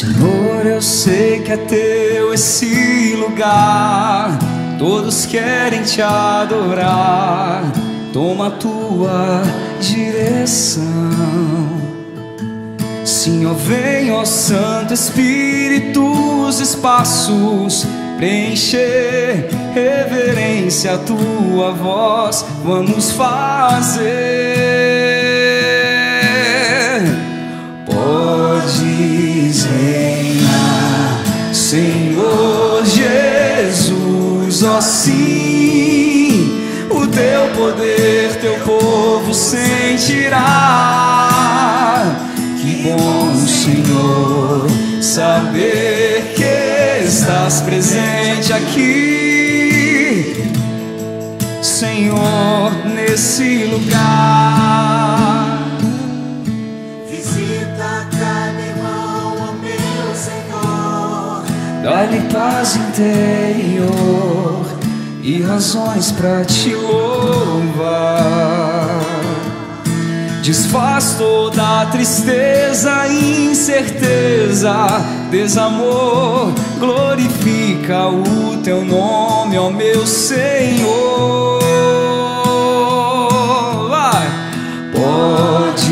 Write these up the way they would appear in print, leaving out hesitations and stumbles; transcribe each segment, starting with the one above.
Senhor, eu sei que é teu esse lugar, todos querem te adorar. Toma a tua direção, Senhor, vem, ó Santo Espírito, os espaços preencher, reverência à tua voz vamos fazer. Podes reinar, Senhor Jesus, ó sim, o teu poder teu povo sentirá. Que bom, Senhor, saber que estás presente aqui, Senhor, nesse lugar. Visita cada irmão, ó meu Senhor, dá-lhe paz interior e razões para te louvar. Desfaz toda a tristeza, incerteza, desamor, glorifica o teu nome, ó meu Senhor. Vai. Podes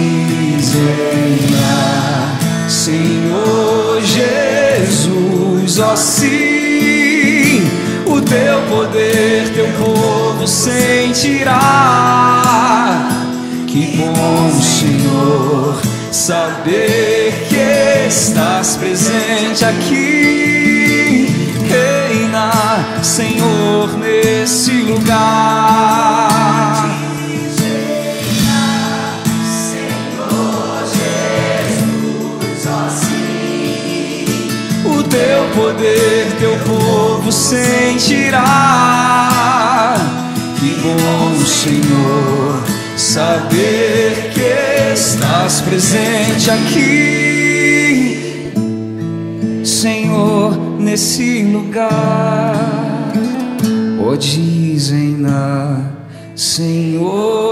reinar, Senhor Jesus, ó sim, o teu poder teu povo sentirá. Que bom, Senhor, saber que estás presente aqui, reina, Senhor, nesse lugar. Podes reinar, Senhor Jesus, ó sim, o teu poder teu povo sentirá. Que bom, Senhor, saber que estás presente aqui, Senhor, nesse lugar. Podes reinar, Senhor.